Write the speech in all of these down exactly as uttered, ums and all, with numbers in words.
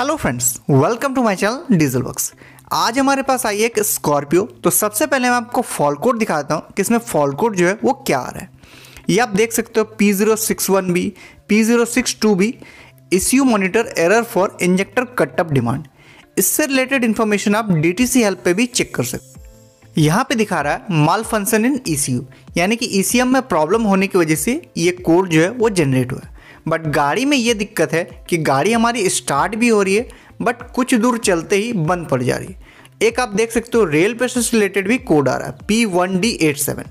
Hello friends, welcome to my channel diesel works. आज हमारे पास आई है एक स्कॉर्पियो। तो सबसे पहले मैं आपको फॉल कोड दिखा देता हूँ कि इसमें फॉल कोड जो है वो क्या आ रहा है। ये आप देख सकते हो P zero six one B, P zero six two B, E C U monitor error for injector cut up demand. इससे रिलेटेड इन्फॉर्मेशन आप D T C हेल्प पे भी चेक कर सकते हो। यहाँ पे दिखा रहा है malfunction in E C U, यानी कि E C M में प्रॉब्लम होने की वजह से ये कोड जो है वो जनरेट हुआ है। बट गाड़ी में ये दिक्कत है कि गाड़ी हमारी स्टार्ट भी हो रही है बट कुछ दूर चलते ही बंद पड़ जा रही है। एक आप देख सकते हो रेल पेशेंट से रिलेटेड भी कोड आ रहा है P one D eight seven.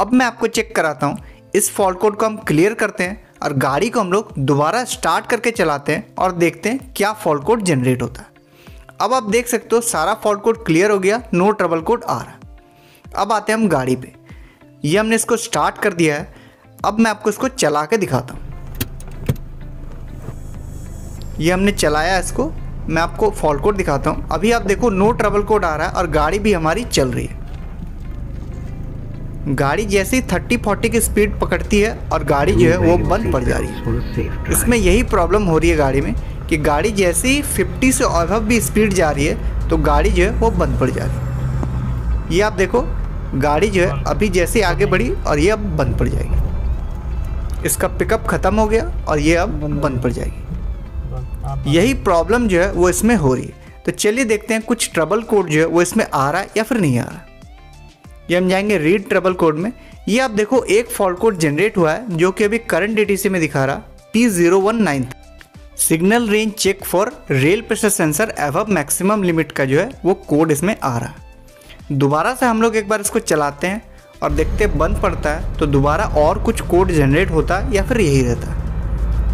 अब मैं आपको चेक कराता हूँ। इस फॉल्ट कोड को हम क्लियर करते हैं और गाड़ी को हम लोग दोबारा स्टार्ट करके चलाते हैं और देखते हैं क्या फॉल्ट कोड जनरेट होता है। अब आप देख सकते हो सारा फॉल्ट कोड क्लियर हो गया, नो ट्रबल कोड आ रहा। अब आते हैं हम गाड़ी पे। ये हमने इसको स्टार्ट कर दिया है। अब मैं आपको इसको चला के दिखाता हूँ। ये हमने चलाया इसको, मैं आपको फॉल्ट कोड दिखाता हूँ। अभी आप देखो नो ट्रबल कोड आ रहा है और गाड़ी भी हमारी चल रही है। गाड़ी जैसे ही तीस चालीस की स्पीड पकड़ती है और गाड़ी जो है वो बंद पड़ जा रही है। इसमें यही प्रॉब्लम हो रही है गाड़ी में कि गाड़ी जैसे ही पचास से अबव भी स्पीड जा रही है तो गाड़ी जो है वो बंद पड़ जा रही है। ये आप देखो गाड़ी जो है अभी जैसे ही आगे बढ़ी और ये अब बंद पड़ जाएगी। इसका पिकअप ख़त्म हो गया और ये अब बंद पड़ जाएगी। यही प्रॉब्लम जो है वो इसमें हो रही है। तो चलिए देखते हैं कुछ ट्रबल कोड जो है वो इसमें आ रहा है या फिर नहीं आ रहा। ये हम जाएंगे रीड ट्रबल कोड में। ये आप देखो एक फॉल्ट कोड जनरेट हुआ है जो कि अभी करंट डीटीसी में दिखा रहा P zero one nine three. Signal range check for rail pressure sensor above maximum limit का जो है वो कोड इसमें आ रहा है। दोबारा से हम लोग एक बार इसको चलाते हैं और देखते हैं बंद पड़ता है तो दोबारा और कुछ कोड जनरेट होता है या फिर यही रहता है।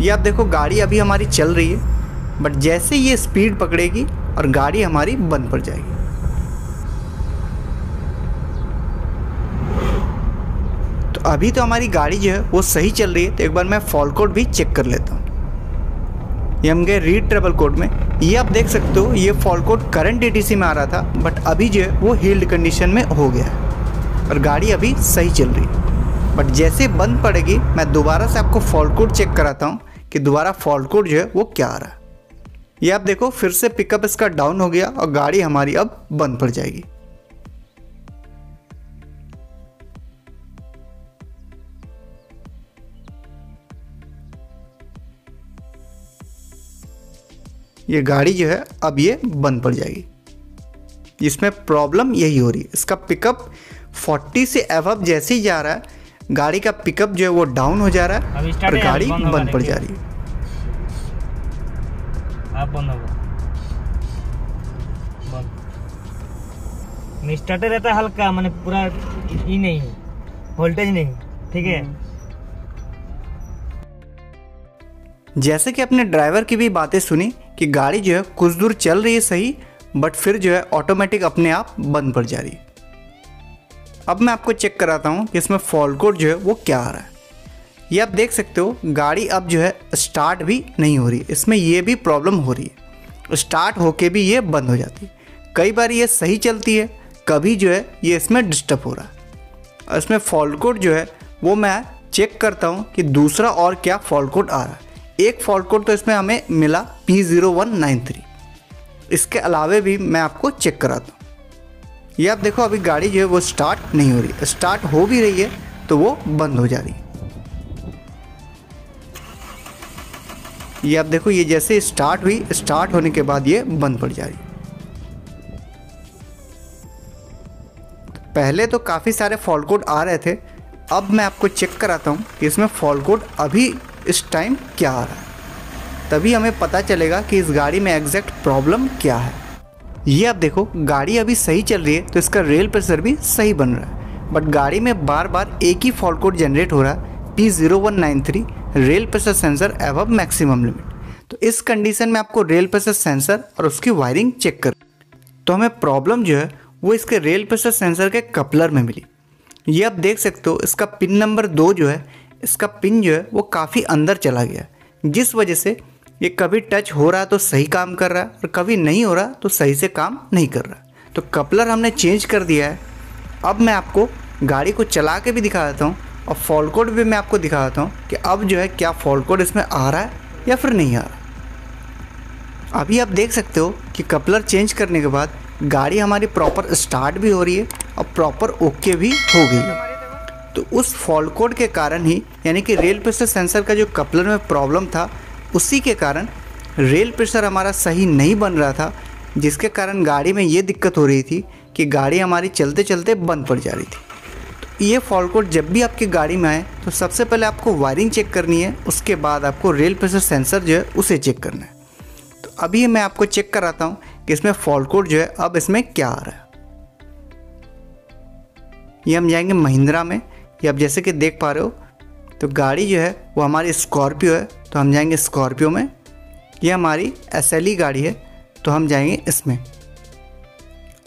ये आप देखो गाड़ी अभी हमारी चल रही है बट जैसे ये स्पीड पकड़ेगी और गाड़ी हमारी बंद पड़ जाएगी। तो अभी तो हमारी गाड़ी जो है वो सही चल रही है। तो एक बार मैं फॉल्ट कोड भी चेक कर लेता हूँ। ये हम गए रीड ट्रबल कोड में। ये आप देख सकते हो ये फॉल्ट कोड करंट डीटीसी में आ रहा था बट अभी जो है वो हील्ड कंडीशन में हो गया है और गाड़ी अभी सही चल रही है। बट जैसे बंद पड़ेगी मैं दोबारा से आपको फॉल्ट कोड चेक कराता हूँ कि दोबारा फॉल्ट कोड जो है वो क्या आ रहा है। ये आप देखो फिर से पिकअप इसका डाउन हो गया और गाड़ी हमारी अब बंद पड़ जाएगी। ये गाड़ी जो है अब ये बंद पड़ जाएगी। इसमें प्रॉब्लम यही हो रही है। इसका पिकअप चालीस से अबव जैसे ही जा रहा है गाड़ी का पिकअप जो है वो डाउन हो जा रहा है और गाड़ी बंद पड़ जा रही है। स्टार्ट रहता है हल्का, मैंने पूरा ही नहीं, वोल्टेज नहीं, ठीक है। जैसे कि अपने ड्राइवर की भी बातें सुनी कि गाड़ी जो है कुछ दूर चल रही है सही बट फिर जो है ऑटोमेटिक अपने आप बंद पड़ जा रही है। अब मैं आपको चेक कराता हूँ कि इसमें फॉल्ट कोड जो है वो क्या आ रहा है। ये आप देख सकते हो गाड़ी अब जो है स्टार्ट भी नहीं हो रही है। इसमें ये भी प्रॉब्लम हो रही है, स्टार्ट होके भी ये बंद हो जाती है। कई बार ये सही चलती है, कभी जो है ये इसमें डिस्टर्ब हो रहा है। और इसमें फॉल्ट कोड जो है वो मैं चेक करता हूँ कि दूसरा और क्या फॉल्ट कोड आ रहा है। एक फॉल्ट कोड तो इसमें हमें मिला P zero one nine three. इसके अलावे भी मैं आपको चेक कराता हूँ। ये आप देखो अभी गाड़ी जो है वो स्टार्ट नहीं हो रही, स्टार्ट हो भी रही है तो वो बंद हो जा रही है। ये आप देखो ये जैसे स्टार्ट हुई, स्टार्ट होने के बाद ये बंद पड़ जा रही है। पहले तो काफ़ी सारे फॉल्ट कोड आ रहे थे। अब मैं आपको चेक कराता हूँ कि इसमें फॉल्ट कोड अभी इस टाइम क्या आ रहा है, तभी हमें पता चलेगा कि इस गाड़ी में एग्जैक्ट प्रॉब्लम क्या है। ये आप देखो गाड़ी अभी सही चल रही है तो इसका रेल प्रेशर भी सही बन रहा है बट गाड़ी में बार बार एक ही फॉल्ट कोड जनरेट हो रहा है P zero one nine three rail pressure sensor above maximum limit. तो इस कंडीशन में आपको रेल प्रेशर सेंसर और उसकी वायरिंग चेक कर, तो हमें प्रॉब्लम जो है वो इसके रेल प्रेशर सेंसर के कपलर में मिली। ये आप देख सकते हो इसका पिन नंबर दो जो है, इसका पिन जो है वो काफ़ी अंदर चला गया जिस वजह से ये कभी टच हो रहा तो सही काम कर रहा है और कभी नहीं हो रहा तो सही से काम नहीं कर रहा। तो कपलर हमने चेंज कर दिया है। अब मैं आपको गाड़ी को चला के भी दिखा देता हूँ और फॉल्ट कोड भी मैं आपको दिखा देता हूँ कि अब जो है क्या फॉल्ट कोड इसमें आ रहा है या फिर नहीं आ रहा। अभी आप देख सकते हो कि कपलर चेंज करने के बाद गाड़ी हमारी प्रॉपर स्टार्ट भी हो रही है और प्रॉपर ओके भी हो गई है। तो उस फॉल्ट कोड के कारण ही, यानी कि रेल प्रेशर सेंसर का जो कपलर में प्रॉब्लम था, उसी के कारण रेल प्रेशर हमारा सही नहीं बन रहा था, जिसके कारण गाड़ी में ये दिक्कत हो रही थी कि गाड़ी हमारी चलते चलते बंद पड़ जा रही थी। तो ये फॉल्ट कोड जब भी आपकी गाड़ी में आए तो सबसे पहले आपको वायरिंग चेक करनी है, उसके बाद आपको रेल प्रेशर सेंसर जो है उसे चेक करना है। तो अभी मैं आपको चेक कराता हूँ कि इसमें फॉल्ट कोड जो है अब इसमें क्या आ रहा है। ये हम जाएंगे महिंद्रा में, ये आप जैसे कि देख पा रहे हो तो गाड़ी जो है वो हमारी स्कॉर्पियो है, तो हम जाएंगे स्कॉर्पियो में। ये हमारी एसएलई गाड़ी है तो हम जाएंगे इसमें।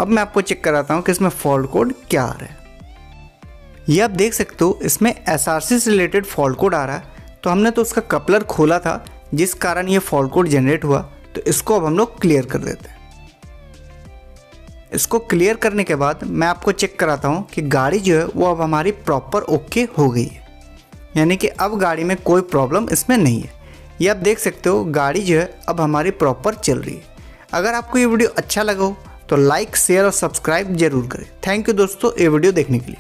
अब मैं आपको चेक कराता हूँ कि इसमें फॉल्ट कोड क्या आ रहा है। ये आप देख सकते हो इसमें एसआरसी से रिलेटेड फॉल्ट कोड आ रहा है। तो हमने तो उसका कपलर खोला था जिस कारण ये फॉल्ट कोड जनरेट हुआ, तो इसको अब हम लोग क्लियर कर देते हैं। इसको क्लियर करने के बाद मैं आपको चेक कराता हूँ कि गाड़ी जो है वो अब हमारी प्रॉपर ओके हो गई है, यानी कि अब गाड़ी में कोई प्रॉब्लम इसमें नहीं है। ये आप देख सकते हो गाड़ी जो है अब हमारी प्रॉपर चल रही है। अगर आपको ये वीडियो अच्छा लगा हो तो लाइक, शेयर और सब्सक्राइब जरूर करें। थैंक यू दोस्तों ये वीडियो देखने के लिए।